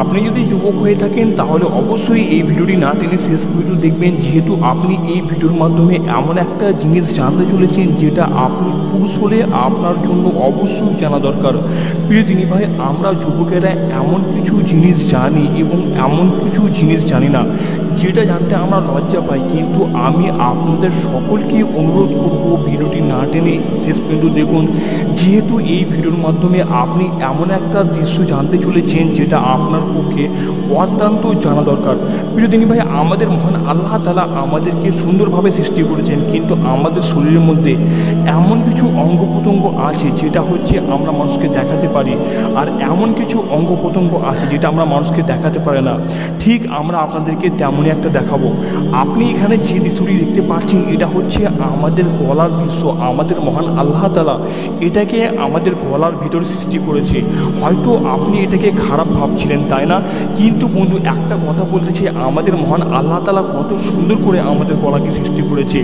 আপনি যদি যুবক হয়ে থাকেন তাহলে অবশ্যই এই ভিডিওটি না টেনে শেষ পর্যন্ত দেখবেন, যেহেতু আপনি এই ভিডিওর মাধ্যমে এমন একটা জিনিস জানতে চলেছেন যেটা আপনি পুরুষ হলে আপনার জন্য অবশ্যই জানা দরকার। প্রিয় দিনী ভাই, আমরা যুবকেরা এমন কিছু জিনিস জানি এবং এমন কিছু জিনিস জানি না যেটা জানতে আমরা লজ্জা পাই, কিন্তু আমি আপনাদের সকলকে অনুরোধ করব ভিডিওটি না টেনে শেষ পর্যন্ত দেখুন, যেহেতু এই ভিডিওর মাধ্যমে আপনি এমন একটা দৃশ্য জানতে চলেছেন যেটা আপনার পক্ষে অত্যন্ত জানা দরকার। প্রিয় দিনী ভাই, আমাদের মহান আল্লাহ তাআলা আমাদেরকে সুন্দরভাবে সৃষ্টি করেছেন, কিন্তু আমাদের শরীরের মধ্যে এমন কিছু অঙ্গ প্রত্যঙ্গ আছে যেটা হচ্ছে আমরা মানুষকে দেখাতে পারি, আর এমন কিছু অঙ্গ প্রত্যঙ্গ আছে যেটা আমরা মানুষকে দেখাতে পারি না। ঠিক আমরা আপনাদেরকে তেমনই একটা দেখাবো। আপনি এখানে যে দৃশ্যটি দেখতে পাচ্ছেন এটা হচ্ছে আমাদের গলার দৃশ্য। আমাদের মহান আল্লাহ তাআলা এটাকে আমাদের গলার ভিতরে সৃষ্টি করেছে। হয়তো আপনি এটাকে খারাপ ভাবছিলেন, তাই না? কিন্তু বন্ধু, একটা কথা বলতে চাই, আমাদের মহান আল্লাহ তাআলা কত সুন্দর করে আমাদের গলাকে সৃষ্টি করেছে।